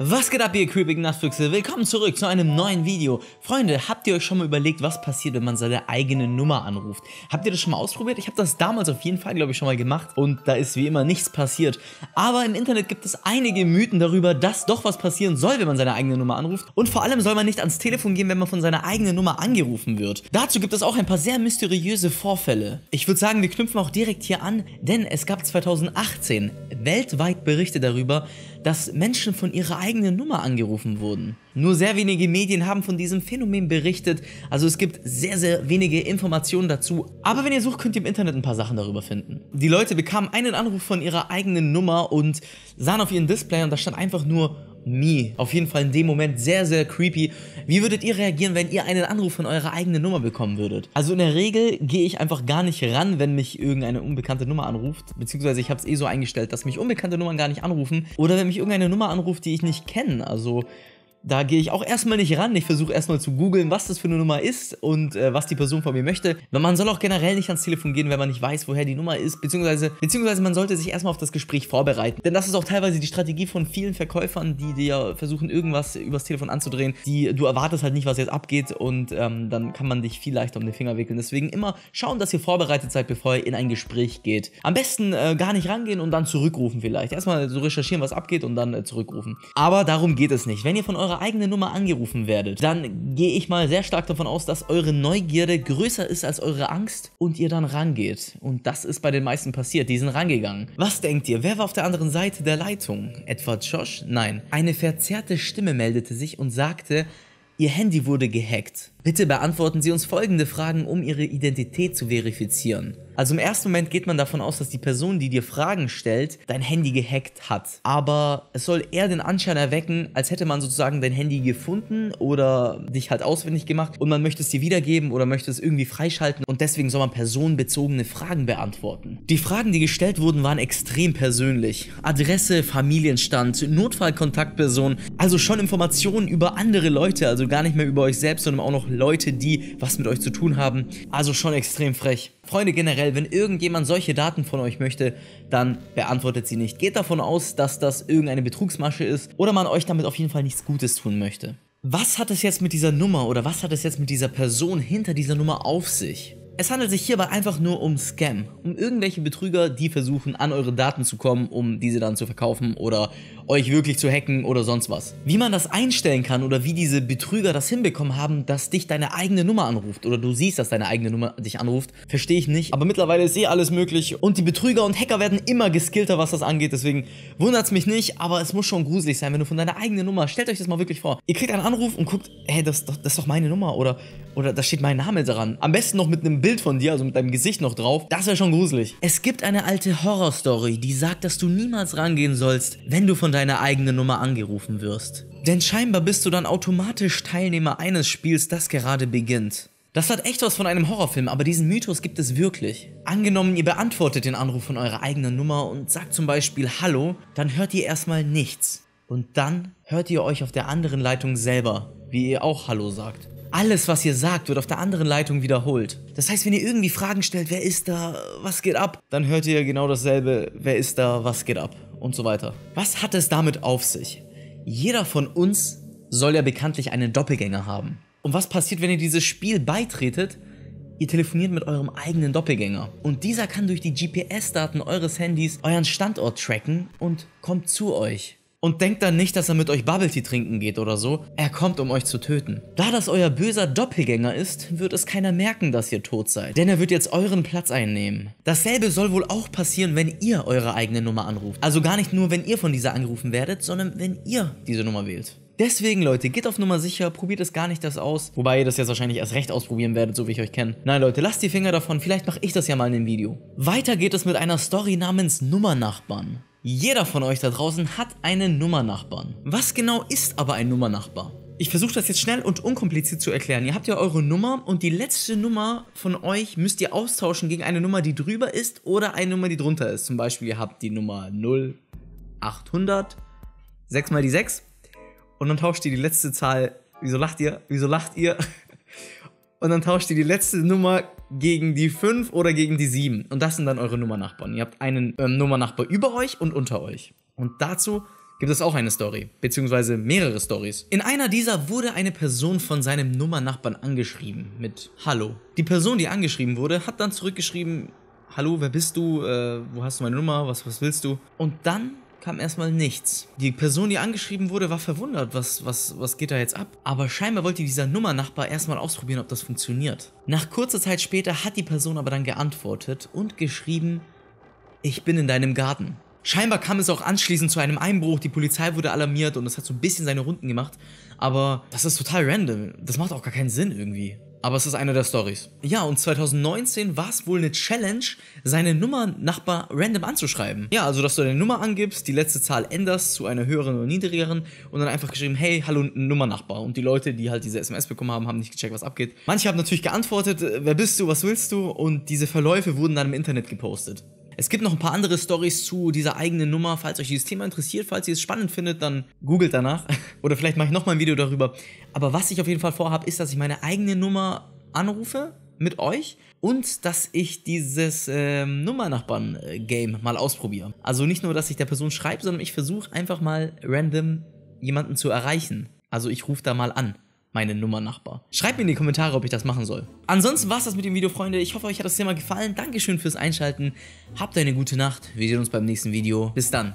Was geht ab, ihr creepigen Nachtfüchse? Willkommen zurück zu einem neuen Video. Freunde, habt ihr euch schon mal überlegt, was passiert, wenn man seine eigene Nummer anruft? Habt ihr das schon mal ausprobiert? Ich habe das damals auf jeden Fall, glaube ich, schon mal gemacht und da ist wie immer nichts passiert. Aber im Internet gibt es einige Mythen darüber, dass doch was passieren soll, wenn man seine eigene Nummer anruft. Und vor allem soll man nicht ans Telefon gehen, wenn man von seiner eigenen Nummer angerufen wird. Dazu gibt es auch ein paar sehr mysteriöse Vorfälle. Ich würde sagen, wir knüpfen auch direkt hier an, denn es gab 2018 weltweit Berichte darüber, dass Menschen von ihrer eigenen Nummer angerufen wurden. Nur sehr wenige Medien haben von diesem Phänomen berichtet, also es gibt sehr, sehr wenige Informationen dazu. Aber wenn ihr sucht, könnt ihr im Internet ein paar Sachen darüber finden. Die Leute bekamen einen Anruf von ihrer eigenen Nummer und sahen auf ihren Display und da stand einfach nur Me. Auf jeden Fall in dem Moment sehr, sehr creepy. Wie würdet ihr reagieren, wenn ihr einen Anruf von eurer eigenen Nummer bekommen würdet? Also in der Regel gehe ich einfach gar nicht ran, wenn mich irgendeine unbekannte Nummer anruft. Beziehungsweise ich habe es eh so eingestellt, dass mich unbekannte Nummern gar nicht anrufen. Oder wenn mich irgendeine Nummer anruft, die ich nicht kenne. Also da gehe ich auch erstmal nicht ran. Ich versuche erstmal zu googeln, was das für eine Nummer ist und was die Person von mir möchte. Weil man soll auch generell nicht ans Telefon gehen, wenn man nicht weiß, woher die Nummer ist. Beziehungsweise man sollte sich erstmal auf das Gespräch vorbereiten. Denn das ist auch teilweise die Strategie von vielen Verkäufern, die dir versuchen, irgendwas übers Telefon anzudrehen. Du erwartest halt nicht, was jetzt abgeht und dann kann man dich viel leichter um den Finger wickeln. Deswegen immer schauen, dass ihr vorbereitet seid, bevor ihr in ein Gespräch geht. Am besten gar nicht rangehen und dann zurückrufen vielleicht. Erstmal so recherchieren, was abgeht und dann zurückrufen. Aber darum geht es nicht. Wenn ihr von eurer eigene Nummer angerufen werdet, dann gehe ich mal sehr stark davon aus, dass eure Neugierde größer ist als eure Angst und ihr dann rangeht. Und das ist bei den meisten passiert, die sind rangegangen. Was denkt ihr, wer war auf der anderen Seite der Leitung? Etwa Josh? Nein. Eine verzerrte Stimme meldete sich und sagte, ihr Handy wurde gehackt. Bitte beantworten Sie uns folgende Fragen, um Ihre Identität zu verifizieren. Also im ersten Moment geht man davon aus, dass die Person, die dir Fragen stellt, dein Handy gehackt hat. Aber es soll eher den Anschein erwecken, als hätte man sozusagen dein Handy gefunden oder dich halt auswendig gemacht und man möchte es dir wiedergeben oder möchte es irgendwie freischalten und deswegen soll man personenbezogene Fragen beantworten. Die Fragen, die gestellt wurden, waren extrem persönlich. Adresse, Familienstand, Notfallkontaktperson, also schon Informationen über andere Leute, also gar nicht mehr über euch selbst, sondern auch noch Leute, die was mit euch zu tun haben. Also schon extrem frech. Freunde, generell, wenn irgendjemand solche Daten von euch möchte, dann beantwortet sie nicht. Geht davon aus, dass das irgendeine Betrugsmasche ist oder man euch damit auf jeden Fall nichts Gutes tun möchte. Was hat es jetzt mit dieser Nummer oder was hat es jetzt mit dieser Person hinter dieser Nummer auf sich? Es handelt sich hierbei einfach nur um Scam, um irgendwelche Betrüger, die versuchen, an eure Daten zu kommen, um diese dann zu verkaufen oder euch wirklich zu hacken oder sonst was. Wie man das einstellen kann oder wie diese Betrüger das hinbekommen haben, dass dich deine eigene Nummer anruft oder du siehst, dass deine eigene Nummer dich anruft, verstehe ich nicht. Aber mittlerweile ist eh alles möglich und die Betrüger und Hacker werden immer geskillter, was das angeht, deswegen wundert es mich nicht, aber es muss schon gruselig sein, wenn du von deiner eigenen Nummer, stellt euch das mal wirklich vor, ihr kriegt einen Anruf und guckt, hey, das ist doch meine Nummer oder da steht mein Name dran. Am besten noch mit einem Bild von dir, also mit deinem Gesicht noch drauf, das wäre schon gruselig. Es gibt eine alte Horrorstory, die sagt, dass du niemals rangehen sollst, wenn du von deiner eigenen Nummer angerufen wirst. Denn scheinbar bist du dann automatisch Teilnehmer eines Spiels, das gerade beginnt. Das hat echt was von einem Horrorfilm, aber diesen Mythos gibt es wirklich. Angenommen, ihr beantwortet den Anruf von eurer eigenen Nummer und sagt zum Beispiel Hallo, dann hört ihr erstmal nichts. Und dann hört ihr euch auf der anderen Leitung selber, wie ihr auch Hallo sagt. Alles, was ihr sagt, wird auf der anderen Leitung wiederholt. Das heißt, wenn ihr irgendwie Fragen stellt, wer ist da, was geht ab, dann hört ihr genau dasselbe, wer ist da, was geht ab und so weiter. Was hat es damit auf sich? Jeder von uns soll ja bekanntlich einen Doppelgänger haben. Und was passiert, wenn ihr dieses Spiel beitretet? Ihr telefoniert mit eurem eigenen Doppelgänger. Und dieser kann durch die GPS-Daten eures Handys euren Standort tracken und kommt zu euch. Und denkt dann nicht, dass er mit euch Bubble Tea trinken geht oder so. Er kommt, um euch zu töten. Da das euer böser Doppelgänger ist, wird es keiner merken, dass ihr tot seid. Denn er wird jetzt euren Platz einnehmen. Dasselbe soll wohl auch passieren, wenn ihr eure eigene Nummer anruft. Also gar nicht nur, wenn ihr von dieser angerufen werdet, sondern wenn ihr diese Nummer wählt. Deswegen, Leute, geht auf Nummer sicher, probiert es gar nicht das aus. Wobei ihr das jetzt wahrscheinlich erst recht ausprobieren werdet, so wie ich euch kenne. Nein, Leute, lasst die Finger davon, vielleicht mache ich das ja mal in dem Video. Weiter geht es mit einer Story namens Nummernachbarn. Jeder von euch da draußen hat einen Nummernachbarn. Was genau ist aber ein Nummernachbar? Ich versuche das jetzt schnell und unkompliziert zu erklären. Ihr habt ja eure Nummer und die letzte Nummer von euch müsst ihr austauschen gegen eine Nummer, die drüber ist oder eine Nummer, die drunter ist. Zum Beispiel, ihr habt die Nummer 0800, 6 mal die 6 und dann tauscht ihr die letzte Zahl, wieso lacht ihr, und dann tauscht ihr die letzte Nummer gegen die 5 oder gegen die 7. Und das sind dann eure Nummernachbarn. Ihr habt einen Nummernachbar über euch und unter euch. Und dazu gibt es auch eine Story, beziehungsweise mehrere Stories. In einer dieser wurde eine Person von seinem Nummernachbarn angeschrieben mit Hallo. Die Person, die angeschrieben wurde, hat dann zurückgeschrieben, Hallo, wer bist du, wo hast du meine Nummer, was willst du? Und dann kam erstmal nichts. Die Person, die angeschrieben wurde, war verwundert, was geht da jetzt ab? Aber scheinbar wollte dieser Nummernachbar erstmal ausprobieren, ob das funktioniert. Nach kurzer Zeit später hat die Person aber dann geantwortet und geschrieben, ich bin in deinem Garten. Scheinbar kam es auch anschließend zu einem Einbruch, die Polizei wurde alarmiert und es hat so ein bisschen seine Runden gemacht, aber das ist total random, das macht auch gar keinen Sinn irgendwie. Aber es ist eine der Storys. Ja, und 2019 war es wohl eine Challenge, seine Nummernachbar random anzuschreiben. Ja, also dass du deine Nummer angibst, die letzte Zahl änderst zu einer höheren oder niedrigeren und dann einfach geschrieben, hey, hallo, Nummernachbar. Und die Leute, die halt diese SMS bekommen haben, haben nicht gecheckt, was abgeht. Manche haben natürlich geantwortet, wer bist du, was willst du? Und diese Verläufe wurden dann im Internet gepostet. Es gibt noch ein paar andere Storys zu dieser eigenen Nummer, falls euch dieses Thema interessiert, falls ihr es spannend findet, dann googelt danach oder vielleicht mache ich nochmal ein Video darüber. Aber was ich auf jeden Fall vorhabe, ist, dass ich meine eigene Nummer anrufe mit euch und dass ich dieses Nummernachbarn-Game mal ausprobiere. Also nicht nur, dass ich der Person schreibe, sondern ich versuche einfach mal random jemanden zu erreichen. Also ich rufe da mal an. Meine Nummernachbar. Schreibt mir in die Kommentare, ob ich das machen soll. Ansonsten war's das mit dem Video, Freunde. Ich hoffe, euch hat das Thema gefallen. Dankeschön fürs Einschalten. Habt eine gute Nacht. Wir sehen uns beim nächsten Video. Bis dann.